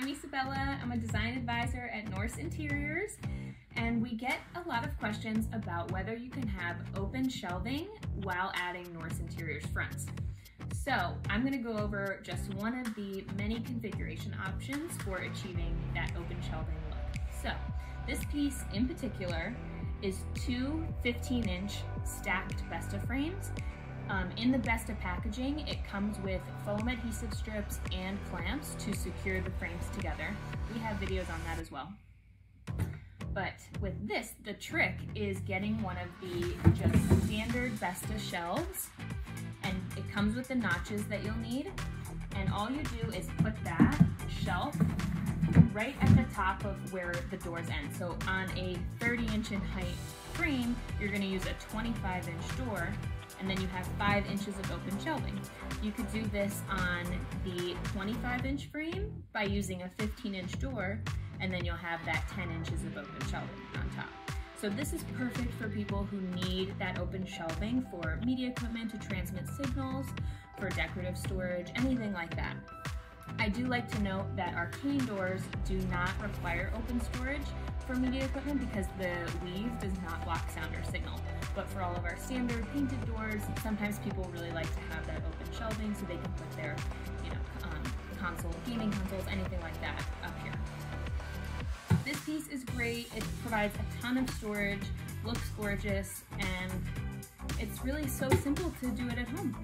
I'm Isabella, I'm a design advisor at Norse Interiors, and we get a lot of questions about whether you can have open shelving while adding Norse Interiors fronts. So I'm going to go over just one of the many configuration options for achieving that open shelving look. So this piece in particular is two 15-inch stacked besta frames. In the besta packaging, it comes with foam adhesive strips and clamps to secure the frames together. We have videos on that as well. But with this, the trick is getting one of the just standard besta shelves, and it comes with the notches that you'll need. And all you do is put that shelf right at the top of where the doors end. So on a 30-inch in height frame, you're going to use a 25-inch door, and then you have 5 inches of open shelving. You could do this on the 25-inch frame by using a 15-inch door, and then you'll have that 10 inches of open shelving on top. So this is perfect for people who need that open shelving for media equipment to transmit signals, for decorative storage, anything like that. I do like to note that arcane doors do not require open storage for media equipment because the weave does not block sound or signal. But for all of our standard painted doors, sometimes people really like to have that open shelving so they can put their, console, gaming consoles, anything like that up here. This piece is great. It provides a ton of storage, looks gorgeous, and it's really so simple to do it at home.